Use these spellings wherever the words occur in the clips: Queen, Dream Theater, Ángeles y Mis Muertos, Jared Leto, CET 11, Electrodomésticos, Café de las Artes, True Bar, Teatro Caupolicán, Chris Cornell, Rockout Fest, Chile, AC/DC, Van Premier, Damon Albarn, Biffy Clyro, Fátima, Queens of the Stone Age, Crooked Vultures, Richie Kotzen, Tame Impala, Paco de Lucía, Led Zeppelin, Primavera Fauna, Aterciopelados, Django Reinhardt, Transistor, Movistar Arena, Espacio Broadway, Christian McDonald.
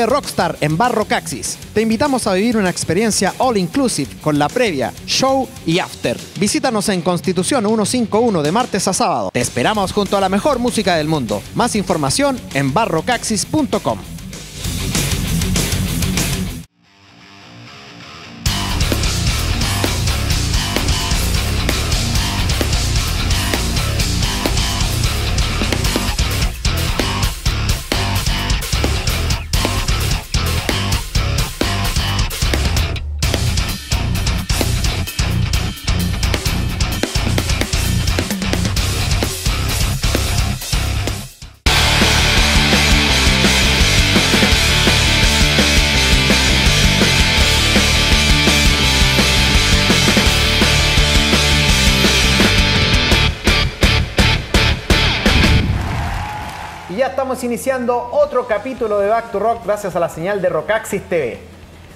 Vive Rockstar en Bar Rockaxis. Te invitamos a vivir una experiencia all inclusive con la previa, show y after. Visítanos en Constitución 151 de martes a sábado. Te esperamos junto a la mejor música del mundo. Más información en barrockaxis.com. Iniciando otro capítulo de Back to Rock gracias a la señal de Rockaxis TV.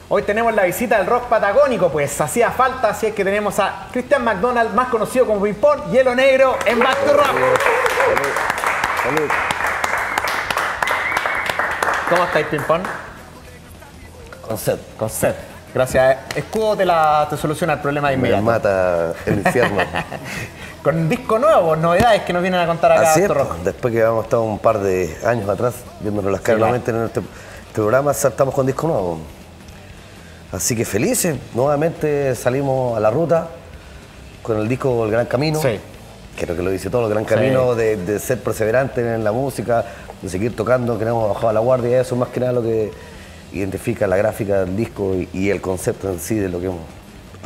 Hoy tenemos la visita del rock patagónico, pues hacía falta, así es que tenemos a Christian McDonald, más conocido como Pimpón, Hielo Negro en Back to Rock. Salud, salud. ¿Cómo estáis, Pimpón? Con sed. Con sed. Gracias. Escudo te soluciona el problema de inmediato. Me mata el infierno. Con un disco nuevo, novedades que nos vienen a contar acá. Así es, después que habíamos estado un par de años atrás viéndonos las caras nuevamente en nuestro programa, saltamos con disco nuevo. Así que felices, nuevamente salimos a la ruta con el disco El Gran Camino. Sí. Creo que lo dice todo, El Gran Camino de ser perseverante en la música, de seguir tocando, que no hemos bajado a la guardia. Eso más que nada lo que identifica la gráfica del disco y el concepto en sí de lo que hemos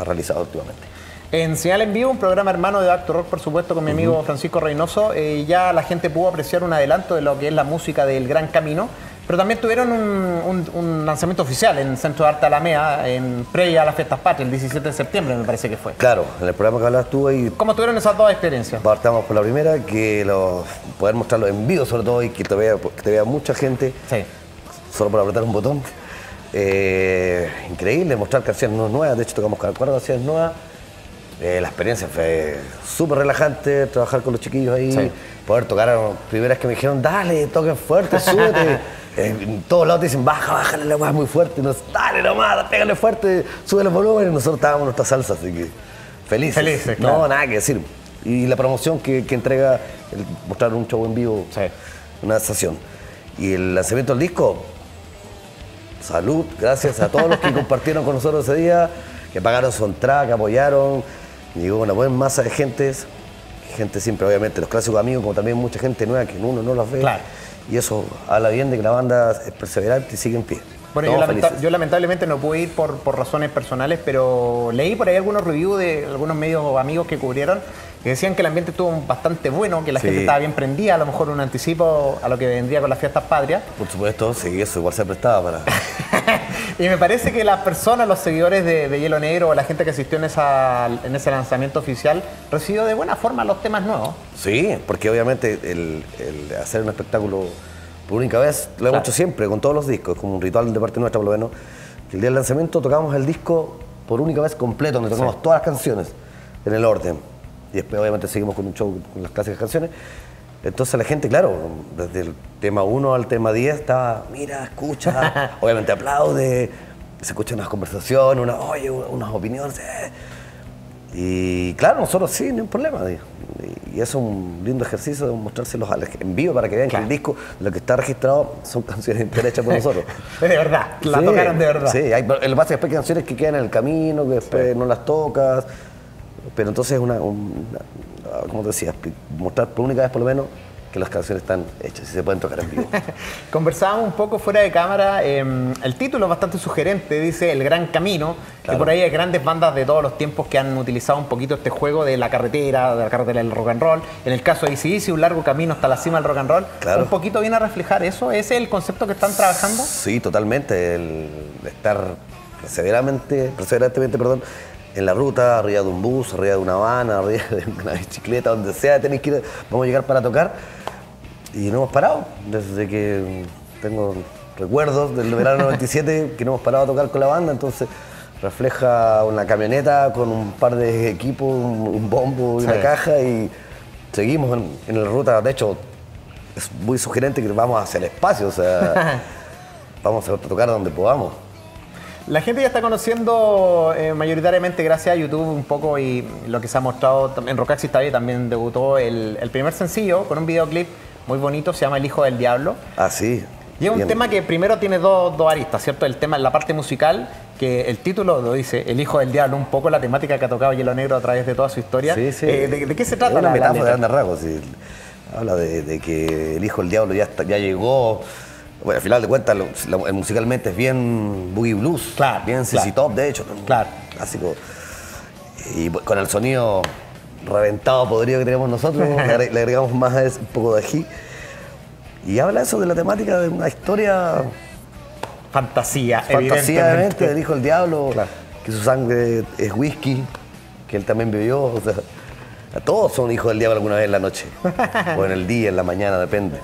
realizado últimamente. En Señal en Vivo, un programa hermano de Back to Rock, por supuesto, con mi amigo Francisco Reynoso. Ya la gente pudo apreciar un adelanto de lo que es la música del Gran Camino, pero también tuvieron un lanzamiento oficial en Centro de Arte Alamea, previa a las Fiestas Patrias, el 17 de septiembre me parece que fue. Claro, en el programa que hablabas tú ahí. ¿Cómo tuvieron esas dos experiencias? Partamos por la primera, que poder mostrarlo en vivo sobre todo y que te vea mucha gente, solo por apretar un botón. Increíble, mostrar canciones nuevas, de hecho tocamos cada cuarto canciones nuevas. La experiencia fue súper relajante, trabajar con los chiquillos ahí, poder tocar a las primeras que me dijeron, dale, toquen fuerte, súbete. En todos lados te dicen, bájale la más muy fuerte, dale nomás, pégale fuerte, sube los volúmenes, y nosotros estábamos en nuestra salsa, así que felices. Felices, no, nada que decir. Y la promoción que entrega el mostrar un show en vivo, una sensación. Y el lanzamiento del disco, salud, gracias a todos los que compartieron con nosotros ese día, que pagaron su entrada, que apoyaron. Llegó una buena masa de gente siempre, obviamente, los clásicos amigos, como también mucha gente nueva que uno no las ve. Claro. Y eso habla bien de que la banda es perseverante y sigue en pie. Bueno, yo lamentablemente no pude ir por razones personales, pero leí por ahí algunos reviews de algunos medios amigos que cubrieron que decían que el ambiente estuvo bastante bueno, que la gente estaba bien prendida, a lo mejor un anticipo a lo que vendría con las Fiestas Patrias. Por supuesto, sí, eso igual se prestaba para... Y me parece que las personas, los seguidores de Hielo Negro o la gente que asistió en ese lanzamiento oficial recibió de buena forma los temas nuevos. Sí, porque obviamente el hacer un espectáculo por única vez lo hemos hecho siempre, con todos los discos, es como un ritual de parte nuestra por lo menos. El día del lanzamiento tocamos el disco por única vez completo, donde tocamos todas las canciones en el orden. Y después obviamente seguimos con un show con las clásicas canciones. Entonces la gente, claro, desde el tema 1 al tema 10 estaba, mira, escucha, obviamente aplaude, se escuchan unas conversaciones, unas opiniones. Y claro, nosotros sí, no hay problema. Y eso es un lindo ejercicio de mostrárselos en vivo para que vean que el disco, lo que está registrado, son canciones enteras hechas por nosotros. De verdad, la tocaron de verdad. Sí, lo que pasa es que después hay canciones que quedan en el camino, que después no las tocas. Pero entonces es como te decía, mostrar por única vez por lo menos que las canciones están hechas y se pueden tocar en vivo. Conversábamos un poco fuera de cámara, el título es bastante sugerente, dice El Gran Camino, y por ahí hay grandes bandas de todos los tiempos que han utilizado un poquito este juego de la carretera del rock and roll. En el caso de AC/DC, un largo camino hasta la cima del rock and roll, un poquito viene a reflejar eso. ¿Ese es el concepto que están trabajando? Sí, totalmente, el estar perseverantemente en la ruta, arriba de un bus, arriba de una habana, arriba de una bicicleta, donde sea, tenés que ir, vamos a llegar para tocar. Y no hemos parado, desde que tengo recuerdos del verano 97 que no hemos parado a tocar con la banda, entonces refleja una camioneta con un par de equipos, un bombo y una caja y seguimos en la ruta. De hecho, es muy sugerente que vamos hacia el espacio, o sea... vamos a tocar donde podamos. La gente ya está conociendo mayoritariamente gracias a YouTube un poco y lo que se ha mostrado en Rockaxis TV. También debutó el primer sencillo con un videoclip muy bonito, se llama El Hijo del Diablo. Ah, sí. Y es un tema que primero tiene dos aristas, ¿cierto? El tema en la parte musical, que el título lo dice, El Hijo del Diablo, un poco la temática que ha tocado Hielo Negro a través de toda su historia. Sí, sí. ¿De qué se trata? Es una metáfora de grandes rasgos. Sí. Habla de que el Hijo del Diablo ya llegó. Bueno, al final de cuentas, musicalmente es bien boogie blues, claro, bien CC Top, de hecho. Claro. Así como, y con el sonido reventado, podrido que tenemos nosotros, le agregamos más un poco de ají. Y habla eso de la temática de una historia... Fantasía, evidentemente. Del Hijo del Diablo, claro, que su sangre es whisky, que él también bebió. O sea, a todos son hijos del diablo alguna vez en la noche, o en el día, en la mañana, depende.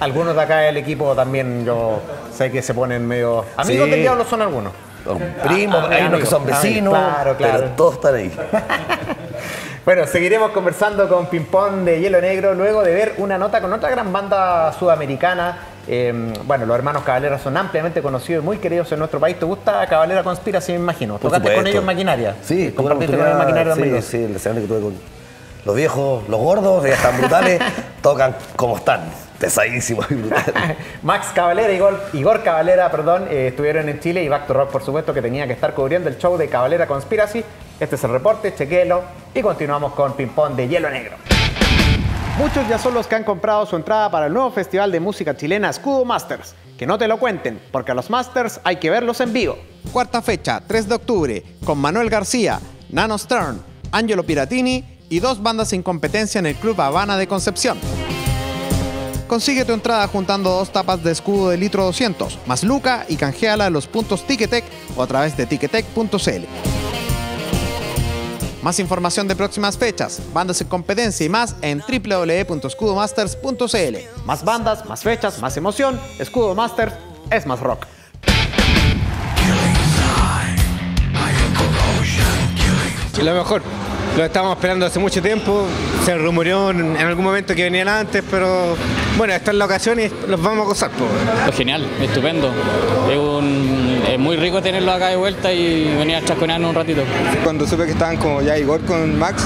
Algunos de acá del equipo también, yo sé que se ponen medio... Amigos sí, del diablo son algunos. Son primos, hay unos que son vecinos, claro, claro, pero todos están ahí. Bueno, seguiremos conversando con Pimpón de Hielo Negro luego de ver una nota con otra gran banda sudamericana. Bueno, los hermanos Cavalera son ampliamente conocidos y muy queridos en nuestro país. ¿Te gusta Cavalera Conspiracy, me imagino? ¿Tocaste con ellos maquinaria? Sí, compartiste con ellos maquinaria también. Sí, el escenario que tuve con los viejos, los gordos, ya están brutales, tocan como están. Pesadísimo y brutal. Max Cavalera y Igor Cavalera, perdón, estuvieron en Chile y Back to Rock, por supuesto, que tenía que estar cubriendo el show de Cavalera Conspiracy. Este es el reporte, chequéelo y continuamos con Pimpón de Hielo Negro. Muchos ya son los que han comprado su entrada para el nuevo festival de música chilena Escudo Masters. Que no te lo cuenten, porque a los Masters hay que verlos en vivo. Cuarta fecha, 3 de octubre, con Manuel García, Nano Stern, Angelo Piratini y dos bandas sin competencia en el Club Habana de Concepción. Consigue tu entrada juntando dos tapas de escudo de litro 200, más luca, y canjeala en los puntos Ticketek o a través de ticketek.cl. Más información de próximas fechas, bandas en competencia y más en www.escudomasters.cl. Más bandas, más fechas, más emoción. Escudo Masters es más rock. Lo mejor. Lo estábamos esperando hace mucho tiempo, se rumoreó en algún momento que venían antes, pero bueno, esta es la ocasión y los vamos a gozar. Pues genial, estupendo. Es muy rico tenerlo acá de vuelta y venir a chasconearnos un ratito. Cuando supe que estaban como ya Igor con Max,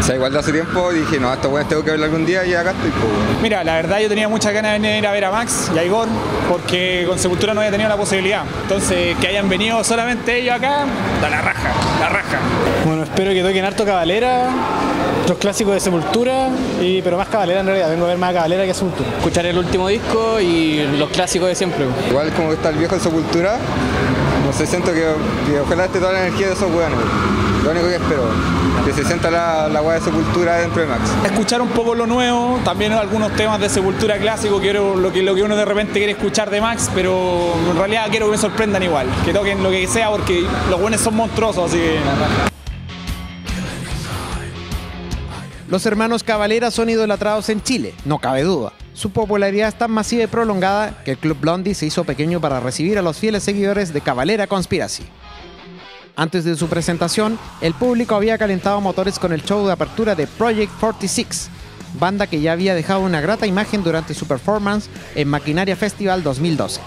o sea, igual de hace tiempo, dije, no, hasta bueno, tengo que verlo algún día y acá estoy. Pues. Mira, la verdad yo tenía muchas ganas de venir a ver a Max y a Igor, porque con Sepultura no había tenido la posibilidad. Entonces, que hayan venido solamente ellos acá, da la raja, la raja. Bueno, espero que toquen harto Cavalera, los clásicos de Sepultura, pero más Cavalera en realidad, vengo a ver más Cavalera que Sepultura. Escuchar el último disco y los clásicos de siempre. Igual como está el viejo de Sepultura, no sé, siento que ojalá esté toda la energía de esos hueones. Lo único que espero, que se sienta la hueá de Sepultura dentro de Max. Escuchar un poco lo nuevo, también algunos temas de Sepultura clásico, quiero lo que uno de repente quiere escuchar de Max, pero en realidad quiero que me sorprendan igual, que toquen lo que sea, porque los hueones son monstruosos, así que... Los hermanos Cavalera son idolatrados en Chile, no cabe duda. Su popularidad es tan masiva y prolongada que el Club Blondie se hizo pequeño para recibir a los fieles seguidores de Cavalera Conspiracy. Antes de su presentación, el público había calentado motores con el show de apertura de Project 46, banda que ya había dejado una grata imagen durante su performance en Maquinaria Festival 2012.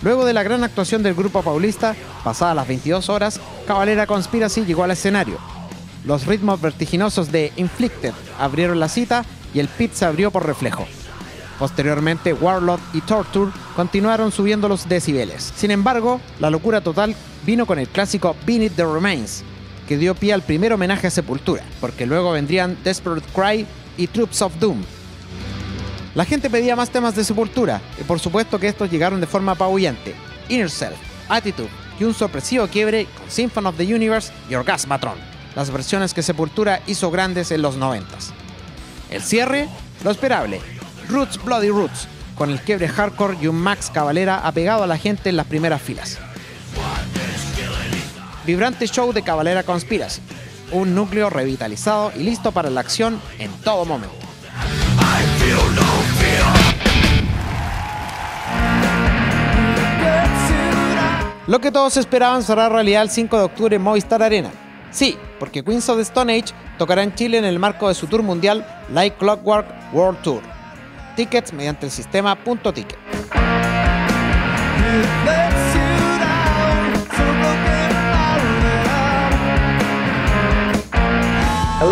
Luego de la gran actuación del grupo paulista, pasadas las 22 horas, Cavalera Conspiracy llegó al escenario. Los ritmos vertiginosos de Inflicted abrieron la cita y el pit se abrió por reflejo. Posteriormente, Warlord y Torture continuaron subiendo los decibeles. Sin embargo, la locura total vino con el clásico Beneath the Remains, que dio pie al primer homenaje a Sepultura, porque luego vendrían Desperate Cry y Troops of Doom. La gente pedía más temas de Sepultura, y por supuesto que estos llegaron de forma apabullante. Inner Self, Attitude y un sorpresivo quiebre con Symphony of the Universe y Orgasmatron, las versiones que Sepultura hizo grandes en los 90s. El cierre, lo esperable, Roots Bloody Roots, con el quiebre hardcore y un Max Cavalera apegado a la gente en las primeras filas. Vibrante show de Cavalera Conspiracy, un núcleo revitalizado y listo para la acción en todo momento. Lo que todos esperaban será realidad el 5 de octubre en Movistar Arena. Sí, porque Queens of the Stone Age tocará en Chile en el marco de su tour mundial Light Clockwork World Tour. Tickets mediante el sistema Punto Ticket.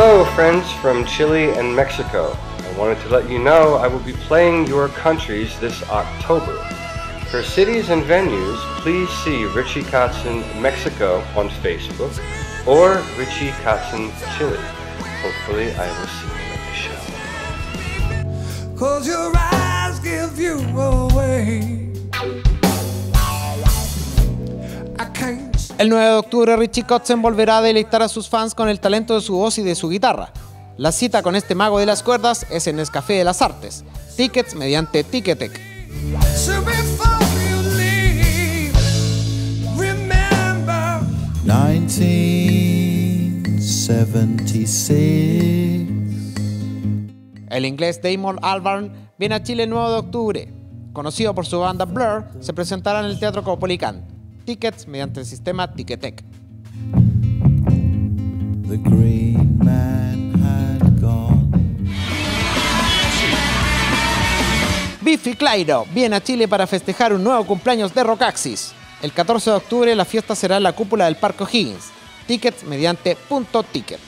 Hello friends from Chile and Mexico. I wanted to let you know I will be playing your countries this October. For cities and venues, please see Richie Kotzen Mexico on Facebook or Richie Kotzen Chile. Hopefully I will see you at the show. 'Cause your eyes give you away. I can't. El 9 de octubre, Richie Kotzen volverá a deleitar a sus fans con el talento de su voz y de su guitarra. La cita con este mago de las cuerdas es en el Café de las Artes. Tickets mediante Ticketek. El inglés Damon Albarn viene a Chile el 9 de octubre. Conocido por su banda Blur, se presentará en el Teatro Caupolicán. Tickets mediante el sistema Ticketek. Biffy Clyro viene a Chile para festejar un nuevo cumpleaños de Rockaxis. El 14 de octubre la fiesta será en la cúpula del Parque O'Higgins. Tickets mediante punto ticket.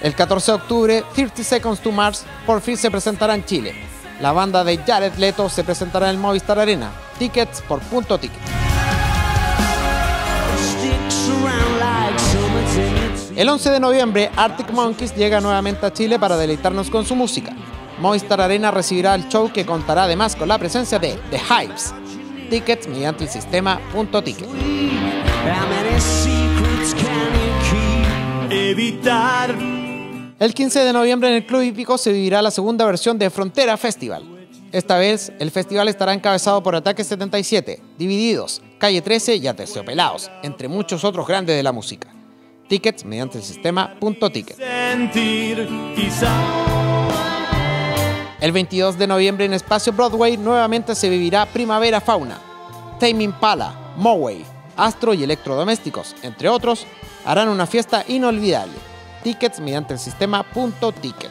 El 14 de octubre, 30 Seconds to Mars por fin se presentará en Chile. La banda de Jared Leto se presentará en el Movistar Arena. Tickets por punto ticket. El 11 de noviembre, Arctic Monkeys llega nuevamente a Chile para deleitarnos con su música. Movistar Arena recibirá el show que contará además con la presencia de The Hives. Tickets mediante el sistema punto ticket. El 15 de noviembre en el Club Hípico se vivirá la segunda versión de Frontera Festival. Esta vez, el festival estará encabezado por Ataque 77, Divididos, Calle 13 y Aterciopelados, entre muchos otros grandes de la música. Tickets mediante el sistema punto ticket. El 22 de noviembre en Espacio Broadway nuevamente se vivirá Primavera Fauna. Tame Impala, Moway, Astro y Electrodomésticos, entre otros, harán una fiesta inolvidable. Tickets mediante el sistema punto ticket.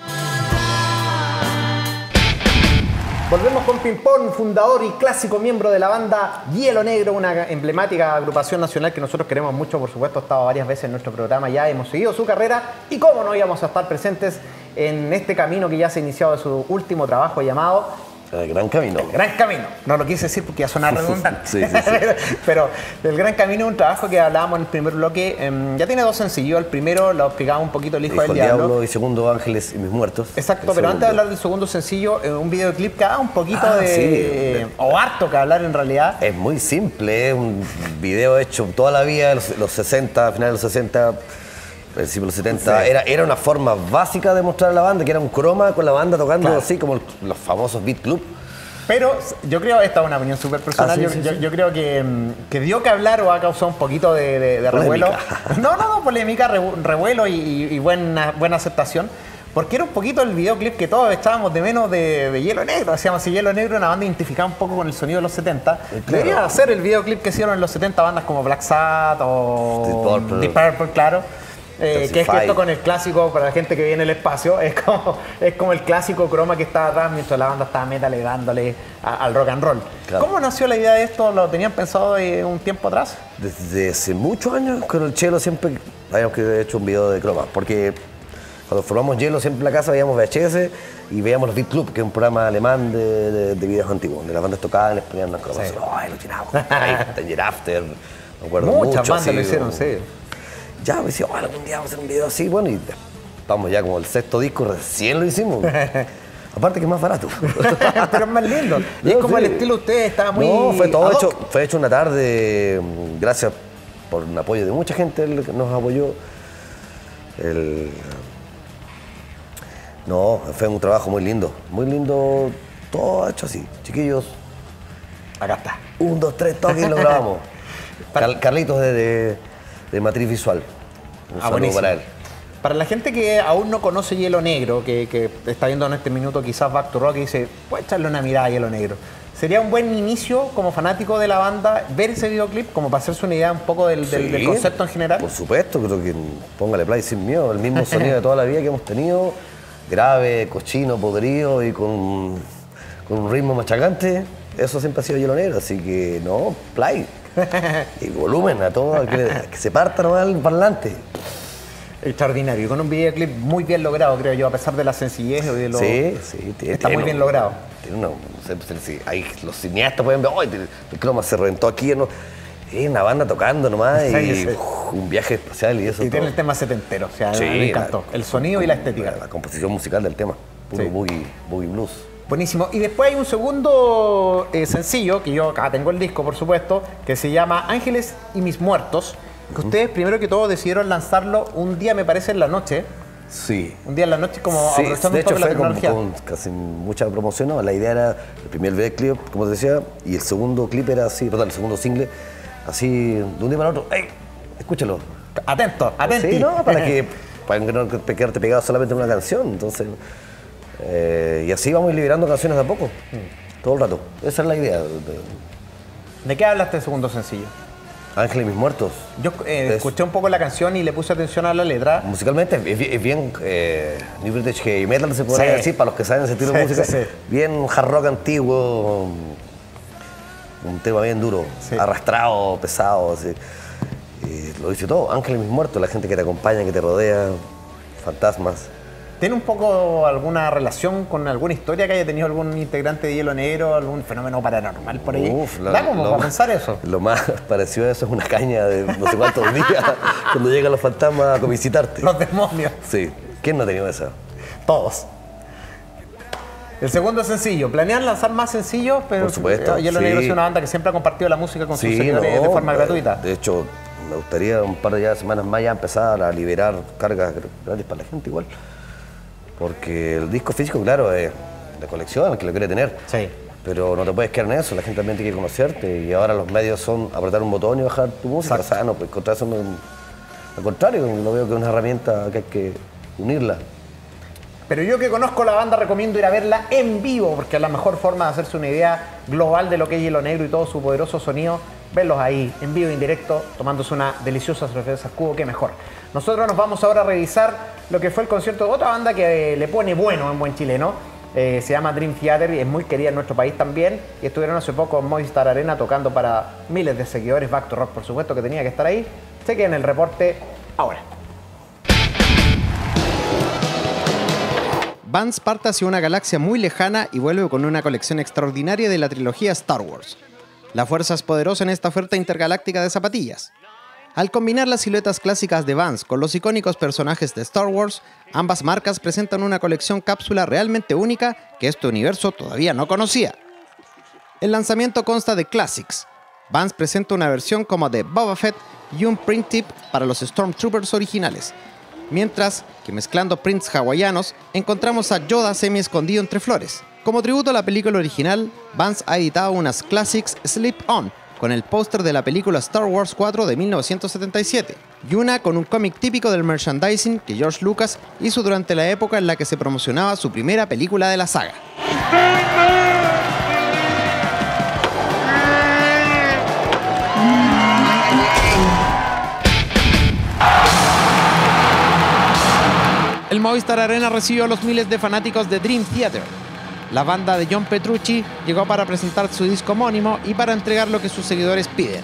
Volvemos con Pimpón, fundador y clásico miembro de la banda Hielo Negro, una emblemática agrupación nacional que nosotros queremos mucho, por supuesto, ha estado varias veces en nuestro programa, ya hemos seguido su carrera y cómo no íbamos a estar presentes en este camino que ya se ha iniciado de su último trabajo llamado El Gran Camino. El Gran Camino. No lo quise decir porque ya suena redundante. Sí. Pero El Gran Camino es un trabajo que hablábamos en el primer bloque. Ya tiene dos sencillos. El primero lo explicaba un poquito El Hijo del Diablo. Y segundo, Ángeles y Mis Muertos. Exacto, pero antes de hablar del segundo sencillo, un videoclip que habla un poquito o harto que hablar en realidad. Es muy simple, es un video hecho toda la vida, los 60, a finales de los 60. Principio de los 70, sí. era una forma básica de mostrar a la banda, que era un croma con la banda tocando así como los famosos Beat Club. Pero yo creo, esta es una opinión súper personal, yo creo que dio que hablar o ha causado un poquito de revuelo. No, polémica, revuelo y buena aceptación. Porque era un poquito el videoclip que todos echábamos de menos de Hielo Negro. Hacíamos así, Hielo Negro, una banda identificada un poco con el sonido de los 70. Claro. Debería hacer el videoclip que hicieron en los 70 bandas como Black Sabbath o Deep Purple, claro. Que es que esto con el clásico, para la gente que viene al espacio, es como el clásico croma que estaba atrás mientras la banda estaba metale dándole al rock and roll. Claro. ¿Cómo nació la idea de esto? ¿Lo tenían pensado un tiempo atrás? Desde hace muchos años con el Chelo siempre habíamos hecho un video de croma, porque cuando formamos Hielo siempre en la casa veíamos VHS y veíamos los Beat Club, que es un programa alemán de videos antiguos, donde las bandas tocaban, les ponían unas cromas. ¡Ay, lo tiramos! Tanger After, me acuerdo mucho. Muchas bandas lo hicieron, sí. Ya, me decía, algún día vamos a hacer un video así, bueno, y estamos ya como el sexto disco, recién lo hicimos. Aparte que es más barato. Pero es más lindo. Y es como el estilo de ustedes, estaba muy... No, fue hecho una tarde, gracias por un apoyo de mucha gente, nos apoyó. No, fue un trabajo muy lindo, todo hecho así. Chiquillos, acá está. 1, 2, 3, toques y lo grabamos. Carlitos de Matriz Visual. Buenísimo. Para él. Para la gente que aún no conoce Hielo Negro, que está viendo en este minuto quizás Back to Rock y dice, puede echarle una mirada a Hielo Negro. Sería un buen inicio como fanático de la banda ver ese videoclip, como para hacerse una idea un poco del concepto en general. Por supuesto, creo que póngale play sin miedo, el mismo sonido de toda la vida que hemos tenido, grave, cochino, podrido y con un ritmo machacante. Eso siempre ha sido Hielo Negro, así que no, play. Y volumen a todo, que se parta nomás el parlante. Extraordinario, y con un videoclip muy bien logrado, creo yo, a pesar de la sencillez de lo... Sí, sí. Está muy bien logrado. Ahí los cineastas pueden ver, ¡ay, el croma se reventó aquí! ¿No? Es una banda tocando nomás, sí, y sí. Uf, un viaje espacial y eso. Y todo. Tiene el tema setentero, o sea, sí, me encantó. El sonido y la estética. La composición musical del tema, puro sí. boogie blues. Buenísimo. Y después hay un segundo sencillo, que yo acá tengo el disco, por supuesto, que se llama Ángeles y Mis Muertos, que ustedes primero que todo decidieron lanzarlo un día, me parece, en la noche. Sí. Un día en la noche, como sí, aprovechando un poco la tecnología. Con casi mucha promoción, ¿no? La idea era el primer videoclip, como te decía, y el segundo clip era así, total, el segundo single, así, de un día para otro. ¡Ey! Escúchalo. Atento, atento. Sí, ¿no? Para que no quedarte pegado solamente en una canción, entonces... y así vamos liberando canciones de a poco, todo el rato. Esa es la idea. ¿De qué hablaste el segundo sencillo? Ángel y Mis Muertos. Yo escuché un poco la canción y le puse atención a la letra. Musicalmente es bien New British Heavy Metal, se podría sí. decir, para los que saben ese estilo sí, de música. Sí, sí. Bien hard rock antiguo, un tema bien duro, sí. arrastrado, pesado. Así. Y lo dice todo, Ángel y Mis Muertos, la gente que te acompaña, que te rodea, fantasmas. ¿Tiene un poco alguna relación con alguna historia que haya tenido algún integrante de Hielo Negro, algún fenómeno paranormal por ahí? Uf, ¿da como para pensar eso? Lo más parecido a eso es una caña de no sé cuántos días cuando llegan los fantasmas a visitarte. Los demonios. Sí. ¿Quién no ha tenido eso? Todos. El segundo sencillo. ¿Planean lanzar más sencillos? Pero por supuesto. Hielo sí. Negro es una banda que siempre ha compartido la música con sí, sus seguidores de forma gratuita. De hecho, me gustaría un par de semanas más ya empezar a liberar cargas gratis para la gente igual. Porque el disco físico, claro, es de colección, el que lo quiere tener. Sí. Pero no te puedes quedar en eso, la gente también tiene que conocerte. Y ahora los medios son apretar un botón y bajar tu música. Exacto. O sea, no, pues contra eso, al contrario, lo veo que es una herramienta que hay que unirla. Pero yo que conozco la banda recomiendo ir a verla en vivo, porque es la mejor forma de hacerse una idea global de lo que es Hielo Negro y todo su poderoso sonido. Verlos ahí, en vivo, en directo, tomándose una deliciosa cerveza de escudo, qué mejor. Nosotros nos vamos ahora a revisar lo que fue el concierto de otra banda que le pone bueno en buen chileno. Se llama Dream Theater y es muy querida en nuestro país también. Y estuvieron hace poco en Movistar Arena tocando para miles de seguidores. Back to Rock, por supuesto, que tenía que estar ahí. Se queda en el reporte ahora. Vance parte hacia una galaxia muy lejana y vuelve con una colección extraordinaria de la trilogía Star Wars. La fuerza es poderosa en esta oferta intergaláctica de zapatillas. Al combinar las siluetas clásicas de Vans con los icónicos personajes de Star Wars, ambas marcas presentan una colección cápsula realmente única que este universo todavía no conocía. El lanzamiento consta de Classics. Vans presenta una versión como de Boba Fett y un print tip para los Stormtroopers originales, mientras que mezclando prints hawaianos encontramos a Yoda semi escondido entre flores. Como tributo a la película original, Vance ha editado unas Classics Slip On con el póster de la película Star Wars 4 de 1977 y una con un cómic típico del merchandising que George Lucas hizo durante la época en la que se promocionaba su primera película de la saga. El Movistar Arena recibió a los miles de fanáticos de Dream Theater. La banda de John Petrucci llegó para presentar su disco homónimo y para entregar lo que sus seguidores piden,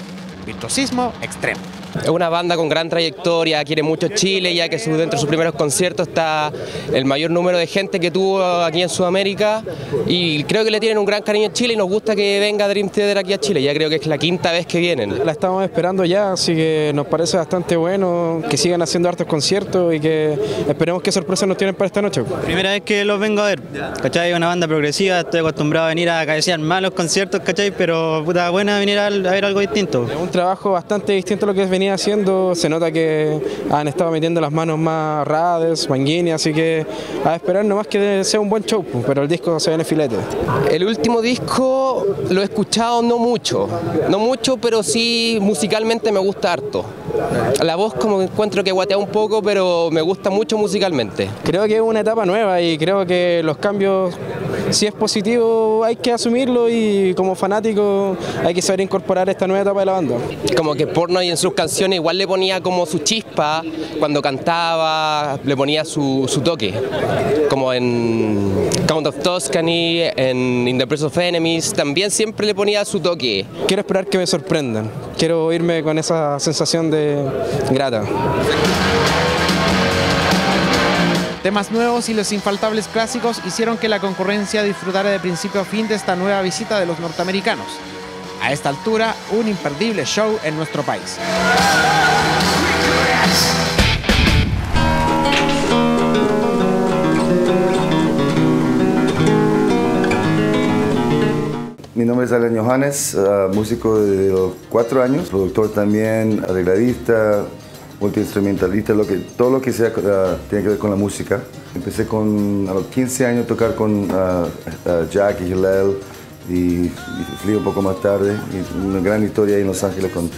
virtuosismo extremo. Es una banda con gran trayectoria, quiere mucho Chile, ya que dentro de sus primeros conciertos está el mayor número de gente que tuvo aquí en Sudamérica, y creo que le tienen un gran cariño a Chile y nos gusta que venga Dream Theater aquí a Chile, ya creo que es la quinta vez que vienen. La estamos esperando ya, así que nos parece bastante bueno que sigan haciendo hartos conciertos y que esperemos qué sorpresas nos tienen para esta noche. Primera vez que los vengo a ver, ¿cachai? Una banda progresiva, estoy acostumbrado a venir a cabecear malos conciertos, ¿cachai? Pero puta buena venir a ver algo distinto. Es un trabajo bastante distinto a lo que es venir haciendo, se nota que han estado metiendo las manos más rades, manguines, así que a esperar nomás que sea un buen show, pero el disco se viene filete. El último disco lo he escuchado no mucho, pero sí musicalmente me gusta harto. La voz como encuentro que guatea un poco, pero me gusta mucho musicalmente. Creo que es una etapa nueva y creo que los cambios si es positivo hay que asumirlo y como fanático hay que saber incorporar esta nueva etapa de la banda. Como que Portnoy en sus canciones igual le ponía como su chispa, cuando cantaba le ponía su toque, como en Count of Tuscany, en In the Presence of Enemies, también siempre le ponía su toque. Quiero esperar que me sorprendan, quiero irme con esa sensación de grata. Temas nuevos y los infaltables clásicos hicieron que la concurrencia disfrutara de principio a fin de esta nueva visita de los norteamericanos. A esta altura, un imperdible show en nuestro país. Mi nombre es Alan Johannes, músico de los 4 años, productor también, arregladista, multiinstrumentalista, todo lo que sea tiene que ver con la música. Empecé a los 15 años a tocar con Jack y Hillel y Flea un poco más tarde. Y una gran historia ahí en Los Ángeles con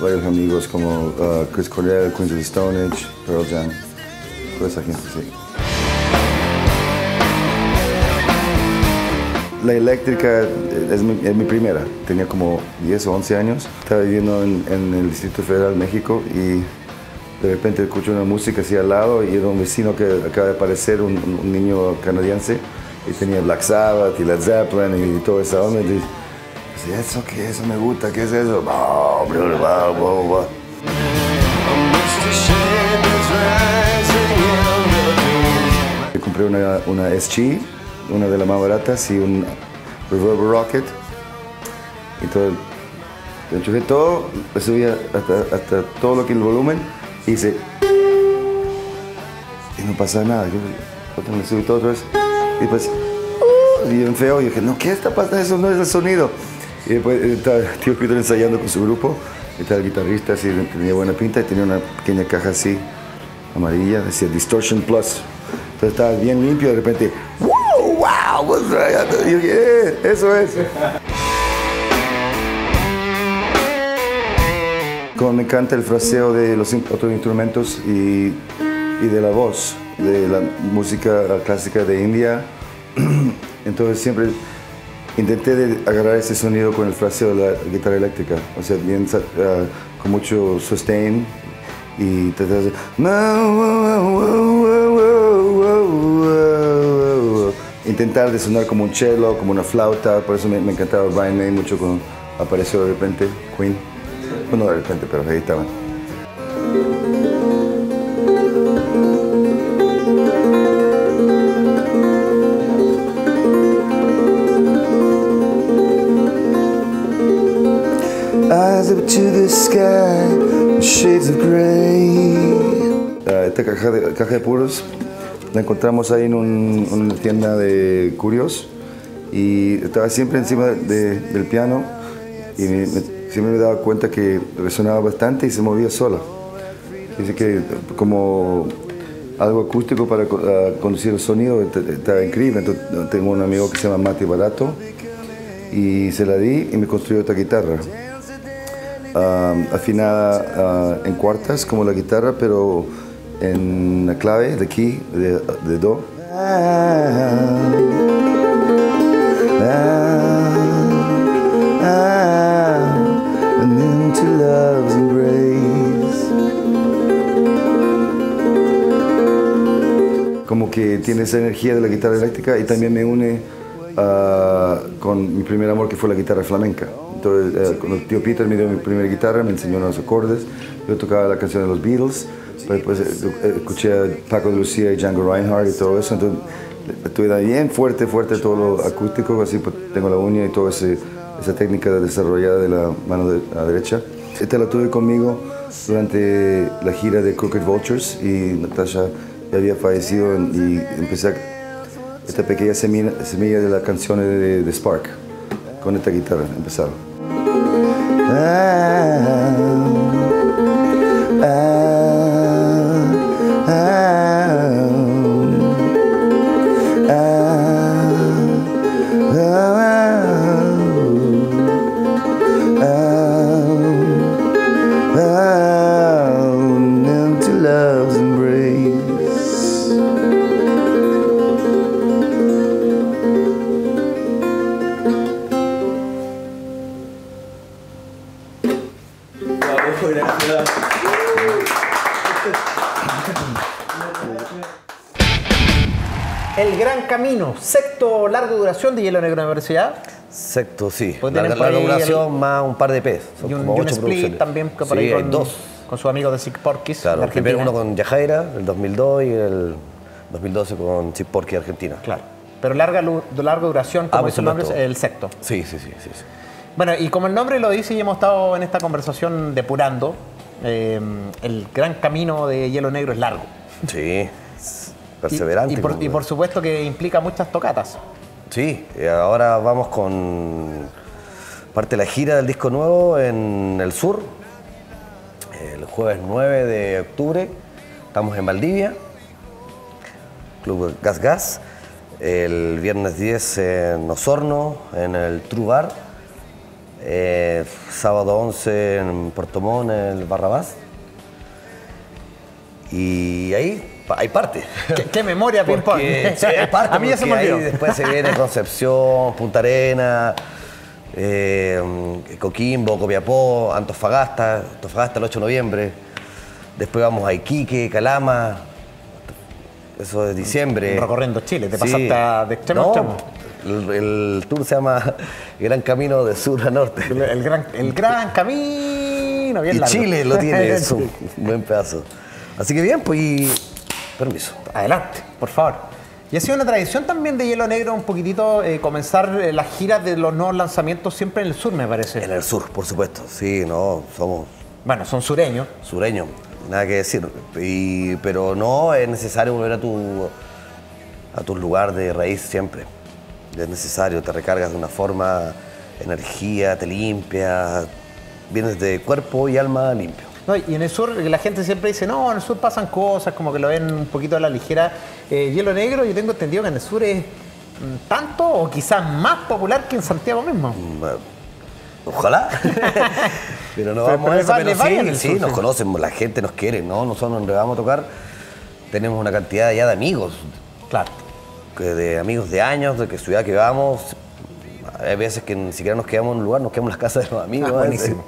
varios amigos como Chris Cornell, Queens of the Stone Age, Pearl Jam, toda esa gente, sí. La eléctrica es mi primera, tenía como 10 o 11 años, estaba viviendo en el Distrito Federal, México, y de repente escucho una música así al lado y era un vecino que acaba de aparecer, un niño canadiense, y tenía Black Sabbath y Led Zeppelin y todo eso, y dije, ¿eso qué es? Eso me gusta, ¿qué es eso? Compré una SG, una de las más baratas, y un Reverb Rocket, y todo, lo enchufé todo, lo subí hasta todo lo que el volumen, y hice, y no pasaba nada, yo me subí todo otra vez, y después, y bien feo, y dije, no, ¿qué está pasando? Eso no es el sonido. Y después estaba el tío Peter ensayando con su grupo, estaba el guitarrista, así, tenía buena pinta, y tenía una pequeña caja así, amarilla, decía Distortion Plus, entonces estaba bien limpio, de repente, ¡wow! Yo dije, eso es. Como me encanta el fraseo de los otros instrumentos y de la voz, de la música clásica de India. Entonces siempre intenté de agarrar ese sonido con el fraseo de la guitarra eléctrica. O sea, bien, con mucho sustain y tratar de... intentar de sonar como un cello, como una flauta, por eso me encantaba Brian May mucho cuando apareció de repente Queen. Bueno, de repente, pero ahí estaban. Eyes up to the sky, shades of grey. Esta caja de puros la encontramos ahí en una tienda de curios y estaba siempre encima del piano y siempre me daba cuenta que resonaba bastante y se movía sola. Así que como algo acústico para conducir el sonido estaba increíble. Entonces, tengo un amigo que se llama Mati Barato y se la di y me construyó esta guitarra. Afinada en cuartas como la guitarra, pero en la clave de aquí, de do. Como que tiene esa energía de la guitarra eléctrica y también me une con mi primer amor, que fue la guitarra flamenca. Entonces, cuando el tío Peter me dio mi primera guitarra, me enseñó unos acordes, yo tocaba la canción de los Beatles. Después escuché a Paco de Lucía y Django Reinhardt y todo eso, entonces estuve bien fuerte todo lo acústico, así pues, tengo la uña y toda esa técnica desarrollada de la mano a la derecha. Esta la tuve conmigo durante la gira de Crooked Vultures y Natasha ya había fallecido y empecé esta pequeña semilla de las canciones de Spark, con esta guitarra empezaron. Marco, gracias. El Gran Camino, sexto largo duración de Hielo Negro Universidad. Sexto, sí. La duración más un par de pez. Y un split también que por ahí con, dos. Con sus amigos de Sick Porky. Claro, el primero uno con Yajaira, el 2002 y el 2012 con Sick Porky Argentina. Claro. Pero larga duración, como dice el nombre, es el sexto. Sí. Bueno, y como el nombre lo dice y hemos estado en esta conversación depurando, el Gran Camino de Hielo Negro es largo. Sí. Perseverante. Y por supuesto que implica muchas tocatas. Sí, ahora vamos con parte de la gira del disco nuevo en el sur. El jueves 9 de octubre estamos en Valdivia, Club Gas Gas. El viernes 10 en Osorno, en el True Bar. Sábado 11 en Puerto Montt, en el Barrabás. Y ahí... hay parte. ¿Qué memoria, ping-pong? Sí, hay parte. A mí ya se me olvidó. Después se viene Concepción, Punta Arena, Coquimbo, Copiapó, Antofagasta el 8 de noviembre. Después vamos a Iquique, Calama. Eso es diciembre. Recorriendo Chile, te pasaste de extremo a extremo. El tour se llama Gran Camino de Sur a Norte. El gran Camino, bien largo. Y Chile lo tiene, es un buen pedazo. Así que bien, pues... permiso. Adelante, por favor. Y ha sido una tradición también de Hielo Negro un poquitito comenzar las giras de los nuevos lanzamientos siempre en el sur, me parece. En el sur, por supuesto. Sí, no, somos... Bueno, son sureños. Sureños, nada que decir. Pero no es necesario volver a tu lugar de raíz siempre. Es necesario, te recargas de una forma, energía, te limpias, vienes de cuerpo y alma limpio. No, y en el sur la gente siempre dice, no, en el sur pasan cosas, como que lo ven un poquito a la ligera. Hielo Negro, yo tengo entendido que en el sur es tanto o quizás más popular que en Santiago mismo. Ojalá. Pero no vamos a eso, pero sí, nos conocen, la gente nos quiere, ¿no? Nosotros donde vamos a tocar tenemos una cantidad ya de amigos. Claro. De amigos de años, de que ciudad que vamos. Hay veces que ni siquiera nos quedamos en un lugar, nos quedamos en las casas de los amigos. Ah, buenísimo.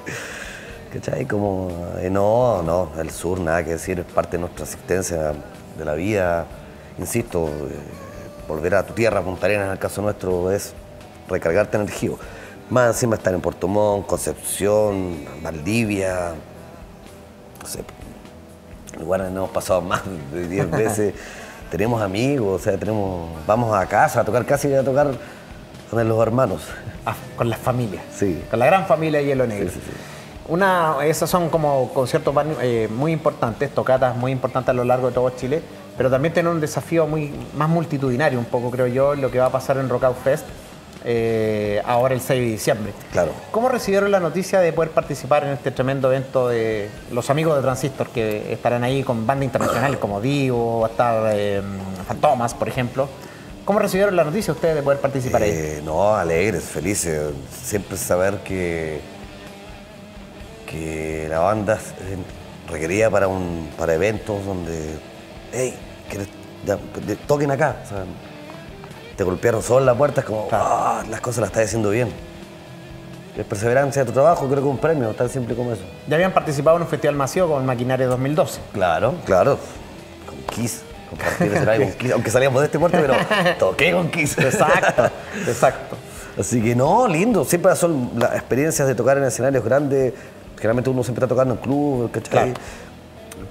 ¿Cachai? Como, no, el sur, nada que decir, es parte de nuestra existencia, de la vida. Insisto, volver a tu tierra, Punta Arenas, en el caso nuestro, es recargarte energía. Más encima estar en Puerto Montt, Concepción, Valdivia, no sé, lugares donde hemos pasado más de 10 veces. Tenemos amigos, o sea, vamos a casa a tocar, casi a tocar con los hermanos. Ah, con las familias. Sí. Con la gran familia de Hielo Negro. Sí. Esas son como conciertos muy importantes, tocatas muy importantes a lo largo de todo Chile, pero también tienen un desafío más multitudinario un poco, creo yo, lo que va a pasar en Rockout Fest ahora el 6 de diciembre. Claro. ¿Cómo recibieron la noticia de poder participar en este tremendo evento de los amigos de Transistor, que estarán ahí con bandas internacionales como Dio, hasta Fantomas, por ejemplo? ¿Cómo recibieron la noticia ustedes de poder participar ahí? No, alegres, felices, siempre saber que la banda requería para eventos donde, hey, toquen acá. O sea, te golpearon solo en la puerta, es como, ah, las cosas las estás haciendo bien. Es perseverancia de tu trabajo, creo que un premio, tan simple como eso. Ya habían participado en un festival masivo con Maquinaria 2012. Claro, con Kiss. Con Kiss. Aunque salíamos de este puerto, pero toqué con Kiss. Exacto. Así que no, lindo, siempre son las experiencias de tocar en escenarios grandes. Generalmente uno siempre está tocando en club, ¿cachai? Claro.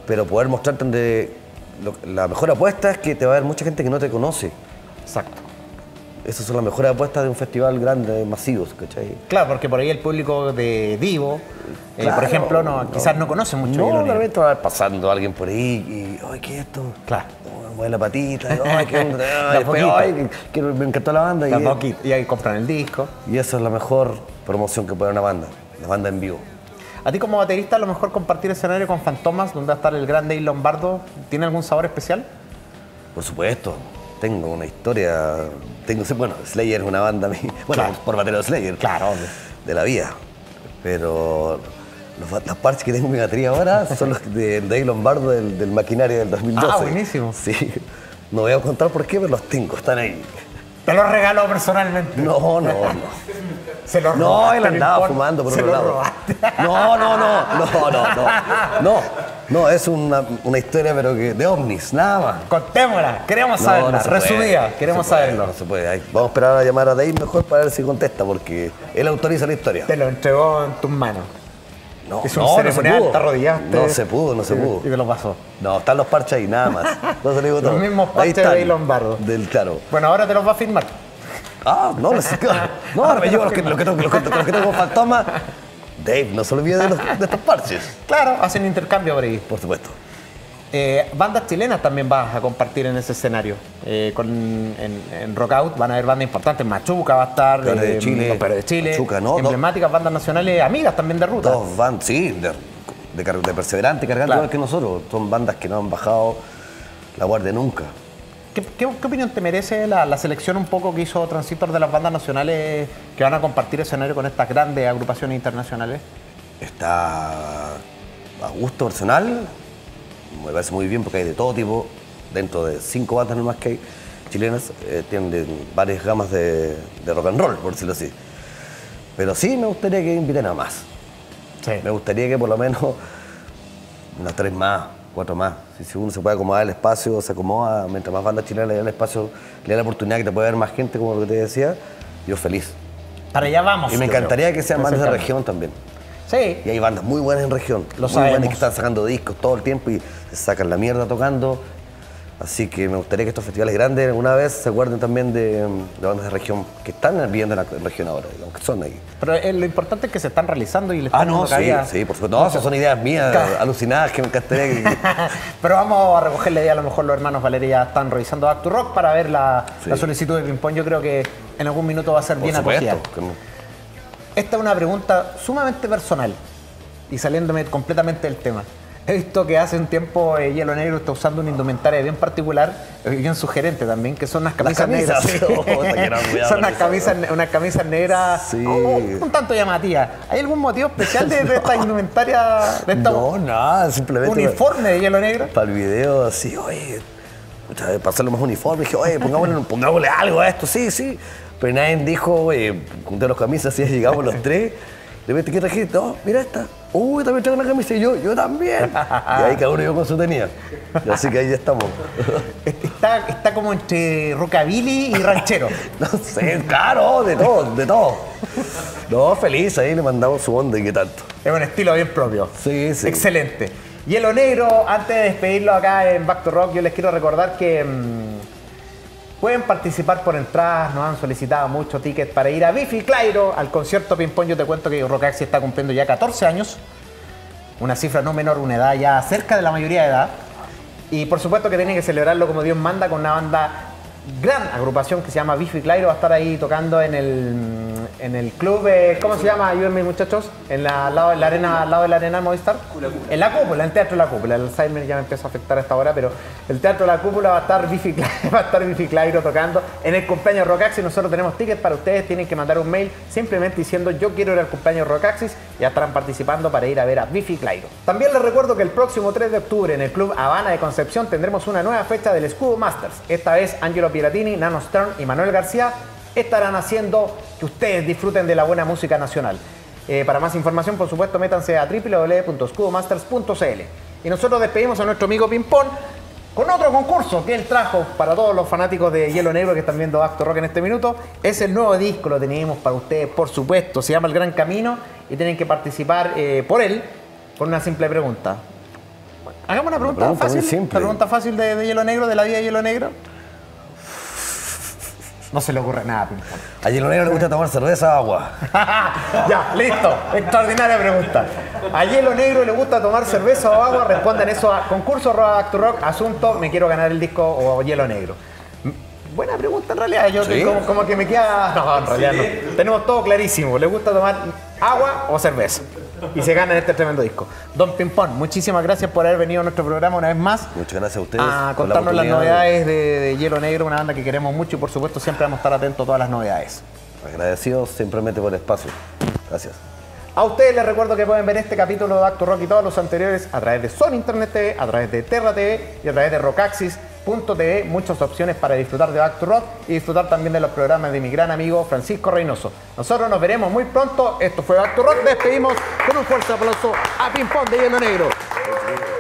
Pero poder mostrarte donde... La mejor apuesta es que te va a haber mucha gente que no te conoce. Exacto. Esas son las mejores apuestas de un festival grande, masivos, ¿cachai? Claro, porque por ahí el público de Divo, claro, por ejemplo, quizás no conoce mucho. No, realmente va pasando alguien por ahí y... ¡Ay, qué es esto! Claro. Mueve la patita, ¡ay, qué onda! ¡Ay, me encantó la banda! Y ahí compran el disco. Y eso es la mejor promoción que puede una banda, la banda en vivo. A ti como baterista, a lo mejor compartir escenario con Fantomas, donde va a estar el gran Dave Lombardo, ¿tiene algún sabor especial? Por supuesto, tengo una historia, bueno, Slayer es una banda, por batería de Slayer, claro, de la vida, pero las partes que tengo en mi batería ahora son los de Dave Lombardo del Maquinaria del 2012. Ah, buenísimo. Sí, no voy a contar por qué, pero los tengo, están ahí. ¿Te los regaló personalmente? No. Se lo robaste. No, él andaba fumando por otro lado. No, es una historia, pero que de ovnis, nada más. Contémosla, queremos saberla, resumida, queremos saberlo. No se puede, vamos a esperar a llamar a Dave mejor para ver si contesta, porque él autoriza la historia. Te lo entregó en tus manos. No, no se pudo. Te arrodillaste. No se pudo. Y te lo pasó. No, están los parches ahí, nada más. Entonces le digo todo. Los mismos parches de ahí Lombardo. Claro. Bueno, ahora te los va a firmar. Ah, no, me llevo los que tengo con Fantomas. Dave, no se olvide de estos parches. Claro, hacen intercambio por ahí. Por supuesto. Bandas chilenas también vas a compartir en ese escenario. En Rockout van a haber bandas importantes. Machuca va a estar, pero de Chile, Machuca, ¿no? Emblemáticas bandas nacionales, amigas también de ruta. Dos bandas, sí, de Perseverante, Cargante, claro, igual que nosotros. Son bandas que no han bajado la guardia nunca. ¿Qué opinión te merece la selección un poco que hizo Transitor de las bandas nacionales que van a compartir escenario con estas grandes agrupaciones internacionales? Está a gusto personal, me parece muy bien porque hay de todo tipo, dentro de 5 bandas nomás que hay chilenas, tienen varias gamas de rock and roll, por decirlo así. Pero sí me gustaría que inviten a más. Sí. Me gustaría que por lo menos unas 3 más. 4 más. Si uno se puede acomodar el espacio, se acomoda. Mientras más bandas chilenas le dan el espacio, le dan la oportunidad que te puede ver más gente, como lo que te decía, yo feliz. Para allá vamos. Y me encantaría que sean bandas de región también. Sí. Y hay bandas muy buenas en región. Lo sabemos. Bandas que están sacando discos todo el tiempo y se sacan la mierda tocando. Así que me gustaría que estos festivales grandes alguna vez se guarden también de bandas de región que están viviendo en la región ahora, aunque son de aquí. Pero lo importante es que se están realizando y les están dando cabida. Sí, por supuesto. No, esas son ideas mías, alucinadas, que me encantaría. Pero vamos a recoger la idea, a lo mejor los hermanos Valera ya están revisando Back to Rock para ver la solicitud de ping-pong. Yo creo que en algún minuto va a ser bien acogida. Esta es una pregunta sumamente personal y saliéndome completamente del tema. He visto que hace un tiempo Hielo Negro está usando una indumentaria bien particular, bien sugerente también, que son unas camisas negras. Son unas camisas negras un tanto llamativas. ¿Hay algún motivo especial de esta indumentaria? No, nada, simplemente... ¿Uniforme de Hielo Negro? Para el video, así, oye, para hacerlo más uniforme, dije, oye, pongámosle algo a esto, sí. Pero nadie dijo, oye, junté las camisas, y llegamos los tres. De repente, ¿qué trajiste? Oh, mira esta. Uy, también traigo una camisa. Y yo también. Y ahí cada uno yo con su tenía. Y así que ahí ya estamos. Está como entre rockabilly y ranchero. No sé, claro, de todo. No, feliz, ahí le mandamos su onda y qué tanto. Es un estilo bien propio. Sí. Excelente. Hielo Negro, antes de despedirlo acá en Back to Rock, yo les quiero recordar que... pueden participar por entradas, nos han solicitado muchos tickets para ir a Biffy Clyro, al concierto Ping-Pong. Yo te cuento que Rockaxi está cumpliendo ya 14 años, una cifra no menor, una edad ya cerca de la mayoría de edad. Y por supuesto que tienen que celebrarlo como Dios manda con una banda, gran agrupación que se llama Biffy Clyro. Va a estar ahí tocando en el club, ¿cómo se llama? Ayúdenme muchachos, al lado de la arena Movistar. En la cúpula, en el Teatro de la Cúpula. El Alzheimer ya me empieza a afectar a esta hora, pero el Teatro de la Cúpula va a estar Biffy Clyro tocando en el cumpleaños Rockaxis. Nosotros tenemos tickets para ustedes, tienen que mandar un mail simplemente diciendo yo quiero ir al cumpleaños Rockaxis, ya estarán participando para ir a ver a Biffy Clyro. También les recuerdo que el próximo 3 de octubre en el Club Habana de Concepción tendremos una nueva fecha del Escudo Masters. Esta vez Angelo Pieratini, Nano Stern y Manuel García estarán haciendo que ustedes disfruten de la buena música nacional. Para más información, por supuesto, métanse a www.escudomasters.cl. Y nosotros despedimos a nuestro amigo Pimpón con otro concurso que él trajo para todos los fanáticos de Hielo Negro que están viendo Back to Rock en este minuto. Es el nuevo disco, lo tenemos para ustedes, por supuesto. Se llama El Gran Camino y tienen que participar por él con una simple pregunta. Hagamos una pregunta fácil de Hielo Negro, de la vida de Hielo Negro. No se le ocurre nada, Pimpón. A Hielo Negro le gusta tomar cerveza, agua. Ya, listo. Extraordinaria pregunta. A Hielo Negro le gusta tomar cerveza o agua. Respondan eso a concurso@backtorock. Asunto, me quiero ganar el disco o Hielo Negro. Buena pregunta en realidad. Yo ¿sí? como que me queda... No, en realidad no. Tenemos todo clarísimo. Le gusta tomar agua o cerveza. Y se ganan este tremendo disco. Don Pimpón, muchísimas gracias por haber venido a nuestro programa una vez más. Muchas gracias a ustedes. A contarnos las novedades de Hielo Negro, una banda que queremos mucho y por supuesto siempre vamos a estar atentos a todas las novedades. Agradecidos simplemente por el espacio. Gracias. A ustedes les recuerdo que pueden ver este capítulo de Back to Rock y todos los anteriores a través de Sony Internet TV, a través de Terra TV y a través de Rockaxis www.backtorrock.tv, muchas opciones para disfrutar de Back to Rock y disfrutar también de los programas de mi gran amigo Francisco Reynoso. Nosotros nos veremos muy pronto. Esto fue Back to Rock. Despedimos con un fuerte aplauso a Ping Pong de Hielo Negro.